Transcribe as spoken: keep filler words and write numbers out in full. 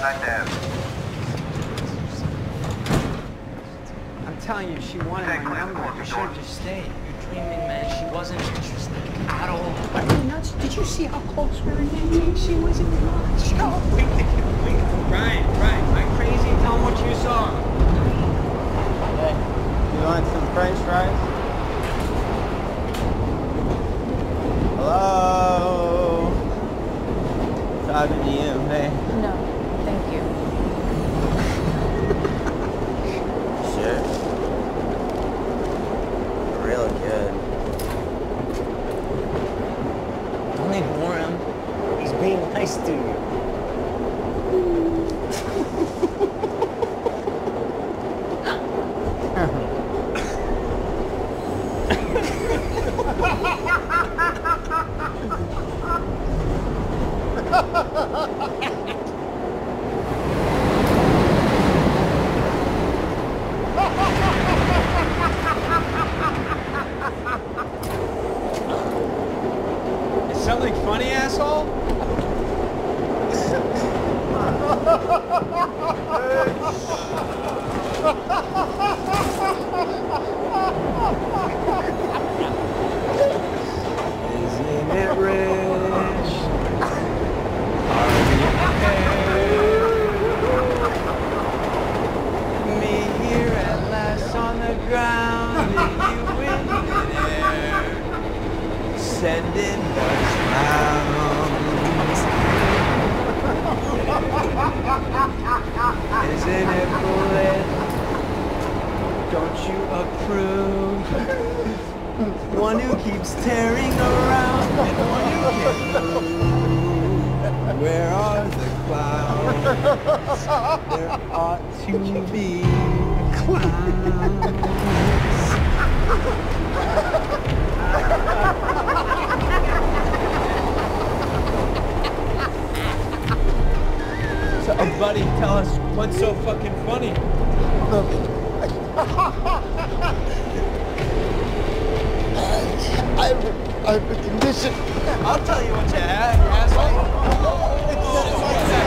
I'm telling you, she wanted my number. You should have just stayed. You're dreaming, man. She wasn't interested at all. Are you nuts? Did you see how close we were getting? She wasn't nuts. No. Wait, wait, Brian, Brian, am I crazy? Tell them what you saw. Hey, you want some French fries? Hello. Talking to you, hey. No, thank you. Sure. Real good. Don't ignore him. He's being nice to you. Something funny, asshole? Isn't it rich? Are you me here at last on the ground, and you in the air, sending bugs. Isn't it bullet? Don't you approve? One who keeps tearing around and one who can't move. Where are the clouds? There ought to be clouds. Oh, buddy, tell us what's so fucking funny. I have a condition. I'll tell you what you have, asshole.